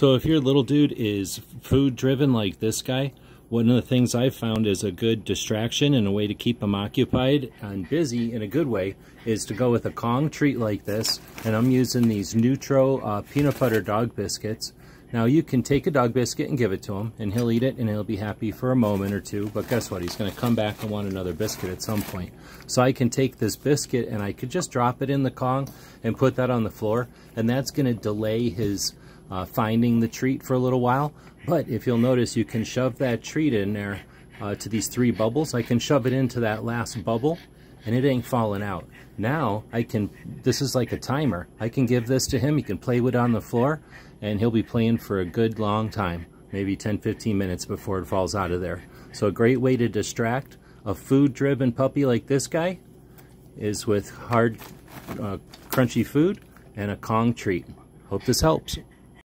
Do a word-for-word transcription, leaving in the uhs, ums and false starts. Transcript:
So if your little dude is food driven like this guy, one of the things I've found is a good distraction and a way to keep them occupied and busy in a good way is to go with a Kong treat like this. And I'm using these Nutro uh, peanut butter dog biscuits. Now you can take a dog biscuit and give it to him, and he'll eat it and he'll be happy for a moment or two, but guess what? He's gonna come back and want another biscuit at some point. So I can take this biscuit and I could just drop it in the Kong and put that on the floor, and that's gonna delay his uh, finding the treat for a little while. But if you'll notice, you can shove that treat in there uh, to these three bubbles. I can shove it into that last bubble and it ain't falling out. Now I can, this is like a timer. I can give this to him, he can play with it on the floor, and he'll be playing for a good long time, maybe ten, fifteen minutes before it falls out of there. So a great way to distract a food-driven puppy like this guy is with hard, uh, crunchy food and a Kong treat. Hope this helps.